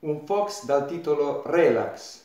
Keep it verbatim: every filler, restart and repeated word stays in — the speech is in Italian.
un Fox dal titolo Relax.